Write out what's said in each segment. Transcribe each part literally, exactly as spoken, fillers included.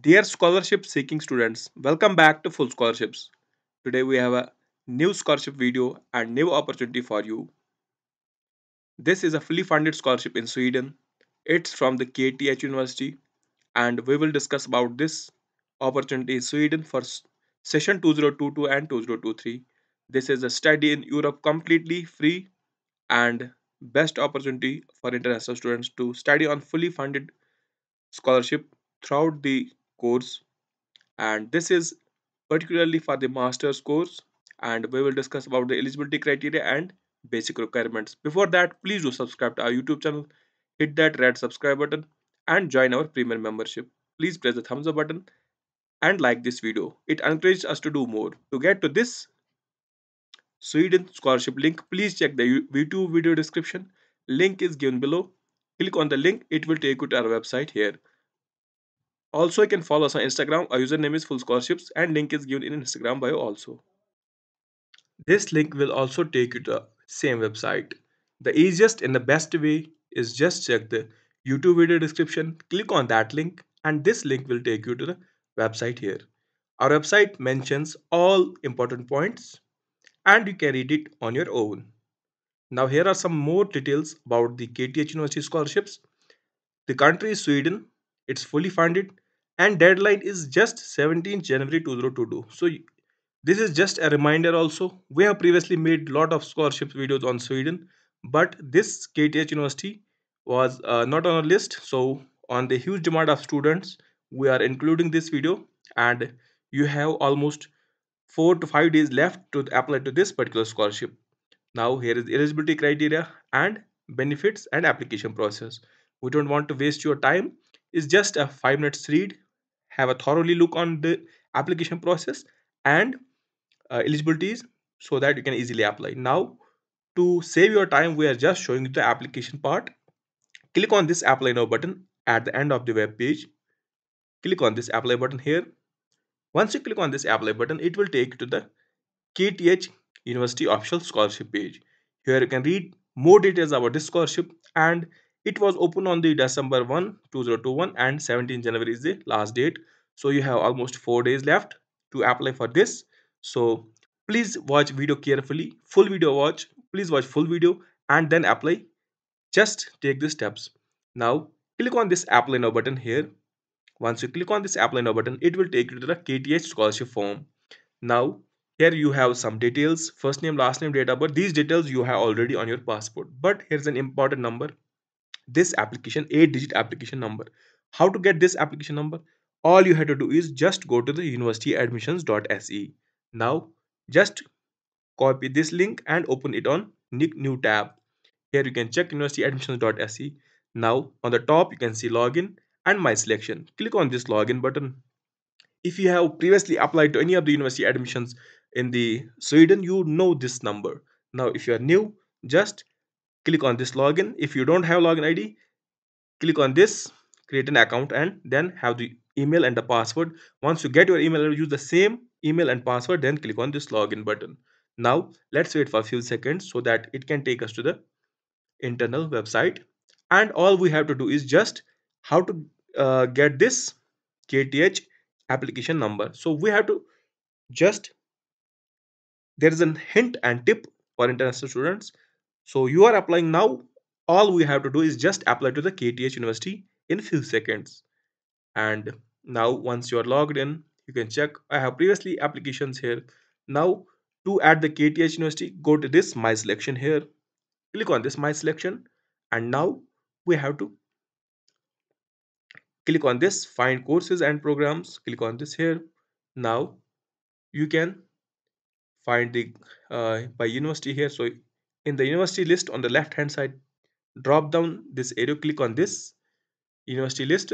Dear scholarship seeking students, welcome back to Full Scholarships. Today we have a new scholarship video and new opportunity for you. This is a fully funded scholarship in Sweden. It's from the K T H University and we will discuss about this opportunity in Sweden for session two thousand twenty-two and two thousand twenty-three. This is a study in Europe completely free and best opportunity for international students to study on fully funded scholarship throughout the course, and this is particularly for the master's course, and we will discuss about the eligibility criteria and basic requirements. Before that, please do subscribe to our YouTube channel, hit that red subscribe button and join our premium membership. Please press the thumbs up button and like this video. It encourages us to do more. To get to this Sweden scholarship link, please check the YouTube video description. Link is given below. Click on the link. It will take you to our website here. Also, you can follow us on Instagram. Our username is Full Scholarships and link is given in Instagram bio also. This link will also take you to the same website. The easiest and the best way is just check the YouTube video description, click on that link, and this link will take you to the website here. Our website mentions all important points and you can read it on your own. Now here are some more details about the K T H University scholarships. The country is Sweden. It's fully funded and deadline is just seventeenth January two thousand twenty-two. So this is just a reminder also. We have previously made a lot of scholarship videos on Sweden, but this K T H University was uh, not on our list. So on the huge demand of students, we are including this video, and you have almost four to five days left to apply to this particular scholarship. Now here is the eligibility criteria and benefits and application process. We don't want to waste your time. It's just a five minutes read. Have a thoroughly look on the application process and uh, eligibilities so that you can easily apply. Now, to save your time, we are just showing you the application part. Click on this apply now button at the end of the web page. Click on this apply button here. Once you click on this apply button, it will take you to the K T H University official scholarship page. Here you can read more details about this scholarship, and it was open on the December first two thousand twenty-one and seventeenth January is the last date. So you have almost four days left to apply for this. So please watch video carefully, full video watch, please watch full video and then apply. Just take the steps. Now click on this apply now button here. Once you click on this apply now button, it will take you to the K T H scholarship form. Now here you have some details, first name, last name, date of birth. These details you have already on your passport, but here's an important number. This application, eight digit application number. How to get this application number? All you have to do is just go to the university admissions dot S E. Now just copy this link and open it on new tab. Here you can check university admissions dot S E. Now on the top you can see login and my selection. Click on this login button. If you have previously applied to any of the university admissions in the Sweden, you know this number. Now if you are new, just click on this login. If you don't have login I D, click on this, create an account, and then have the email and the password. Once you get your email, use the same email and password, then click on this login button. Now let's wait for a few seconds so that it can take us to the internal website. And all we have to do is just how to uh, get this K T H application number. So we have to just, there is a hint and tip for international students. So you are applying now. All we have to do is just apply to the K T H University in few seconds. And now once you are logged in, you can check. I have previously applications here. Now to add the K T H University, go to this my selection here. Click on this my selection. And now we have to click on this find courses and programs. Click on this here. Now you can find the uh, by university here. So in the university list on the left hand side, drop down this arrow, click on this university list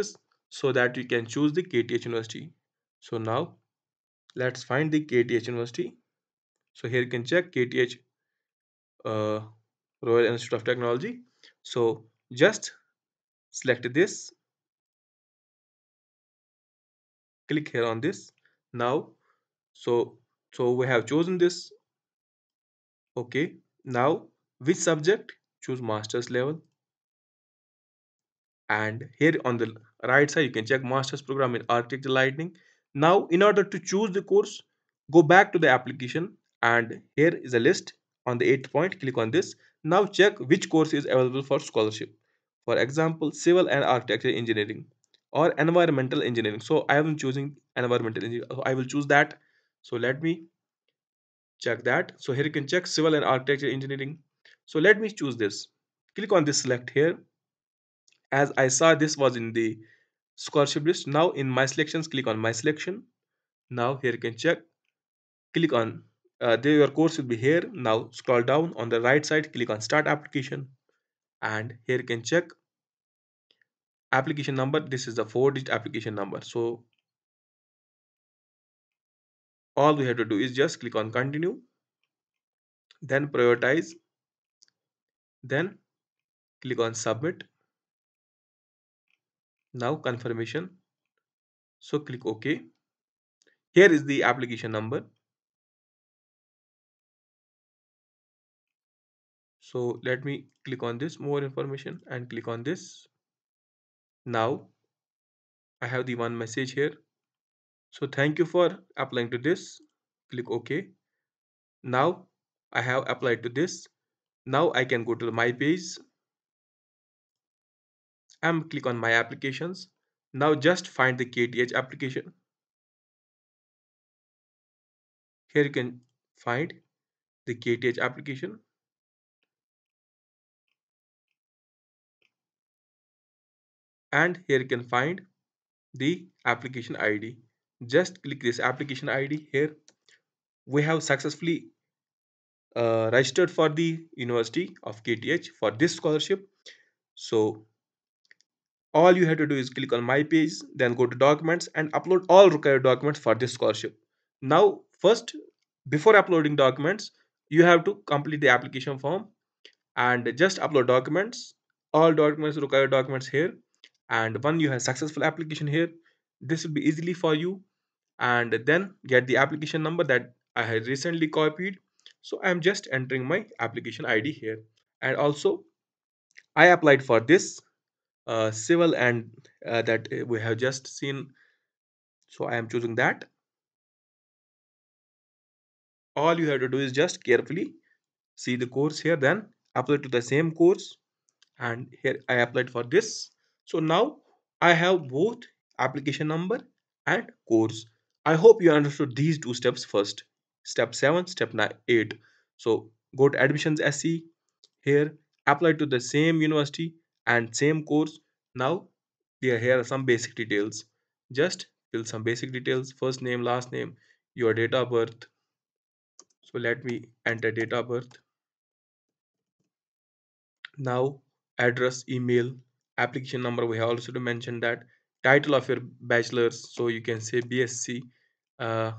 so that you can choose the K T H University. So now let's find the K T H University. So here you can check K T H uh, Royal Institute of Technology. So just select this, click here on this. Now so so we have chosen this. Okay. Now, which subject? Choose master's level. And here on the right side you can check master's program in architecture lighting. Now in order to choose the course, go back to the application and here is a list. On the eighth point, click on this. Now check which course is available for scholarship. For example, civil and architecture engineering or environmental engineering. So I am choosing environmental engineering. So I will choose that. So let me check that. So here you can check civil and architecture engineering. So let me choose this. Click on this select here. As I saw, this was in the scholarship list. Now in my selections, click on my selection. Now here you can check. Click on uh, there your course will be here. Now scroll down on the right side, click on start application. And here you can check application number. This is the four digit application number. So all we have to do is just click on continue, then prioritize, then click on submit. Now confirmation. So click OK. Here is the application number. So let me click on this more information and click on this. Now I have the one message here. So thank you for applying to this. Click OK. Now I have applied to this. Now I can go to my page and click on my applications. Now just find the K T H application. Here you can find the K T H application. And here you can find the application I D. Just click this application I D here. We have successfully uh, registered for the University of K T H for this scholarship. So all you have to do is click on my page, then go to documents and upload all required documents for this scholarship. Now first, before uploading documents, you have to complete the application form and just upload documents, all documents, required documents here. And when you have successful application here, this will be easily for you. And then get the application number that I had recently copied. So I'm just entering my application I D here. And also I applied for this uh, civil and uh, that we have just seen. So I am choosing that. All you have to do is just carefully see the course here, then apply to the same course. And here I applied for this. So now I have both application number and course. I hope you understood these two steps first. Step seven, step nine, eight. So go to admissions dot S E here, apply to the same university and same course. Now here are some basic details. Just fill some basic details, first name, last name, your date of birth. So let me enter date of birth. Now address, email, application number, we have also to mention that. Title of your bachelor's, so you can say B Sc, uh,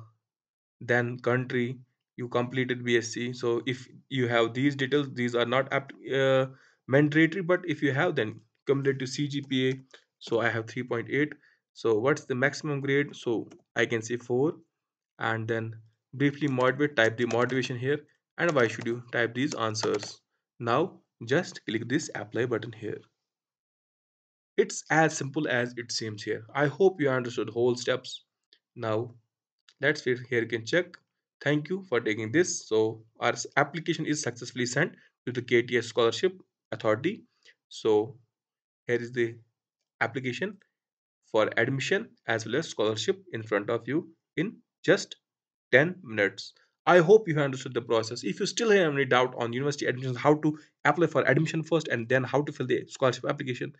then country, you completed B Sc. So if you have these details, these are not uh, mandatory, but if you have, then cumulative C G P A. So I have three point eight. So what's the maximum grade? So I can say four, and then briefly motivate, type the motivation here, and why should you type these answers. Now just click this apply button here. It's as simple as it seems here. I hope you understood whole steps. Now let's see here, you can check. Thank you for taking this. So our application is successfully sent to the K T H Scholarship Authority. So here is the application for admission as well as scholarship in front of you in just ten minutes. I hope you have understood the process. If you still have any doubt on university admissions, how to apply for admission first and then how to fill the scholarship application,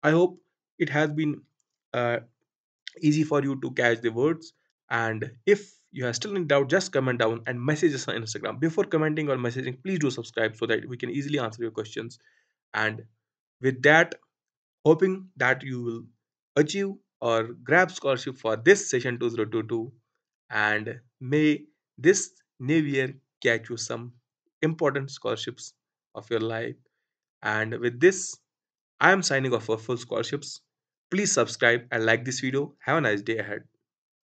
I hope it has been uh, easy for you to catch the words. And if you are still in doubt, just comment down and message us on Instagram. Before commenting or messaging, please do subscribe so that we can easily answer your questions. And with that, hoping that you will achieve or grab scholarship for this session two thousand twenty-two, and may this new year catch you some important scholarships of your life. And with this, I am signing off for Full Scholarships. Please subscribe and like this video. Have a nice day ahead.